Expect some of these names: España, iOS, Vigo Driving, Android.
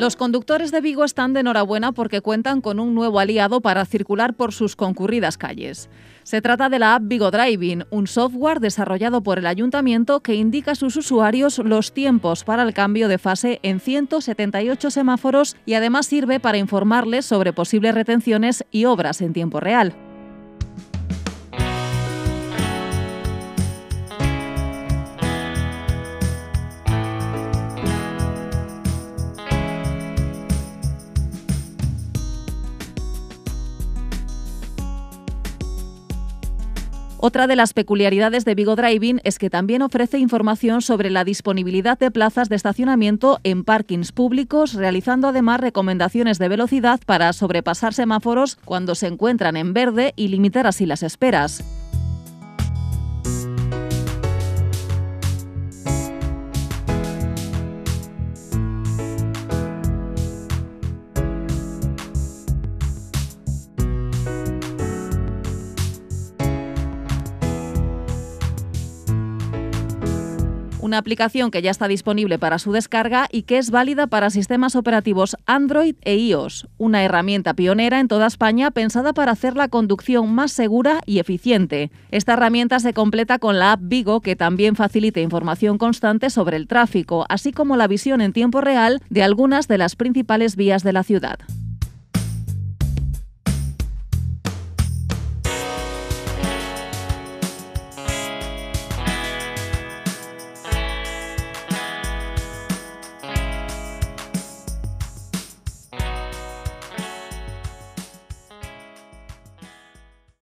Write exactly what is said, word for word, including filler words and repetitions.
Los conductores de Vigo están de enhorabuena porque cuentan con un nuevo aliado para circular por sus concurridas calles. Se trata de la app Vigo Driving, un software desarrollado por el Ayuntamiento que indica a sus usuarios los tiempos para el cambio de fase en ciento setenta y ocho semáforos y además sirve para informarles sobre posibles retenciones y obras en tiempo real. Otra de las peculiaridades de Vigo Driving es que también ofrece información sobre la disponibilidad de plazas de estacionamiento en parkings públicos, realizando además recomendaciones de velocidad para sobrepasar semáforos cuando se encuentran en verde y limitar así las esperas. Una aplicación que ya está disponible para su descarga y que es válida para sistemas operativos Android e iOS, una herramienta pionera en toda España pensada para hacer la conducción más segura y eficiente. Esta herramienta se completa con la app Vigo, que también facilita información constante sobre el tráfico, así como la visión en tiempo real de algunas de las principales vías de la ciudad.